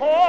Oh!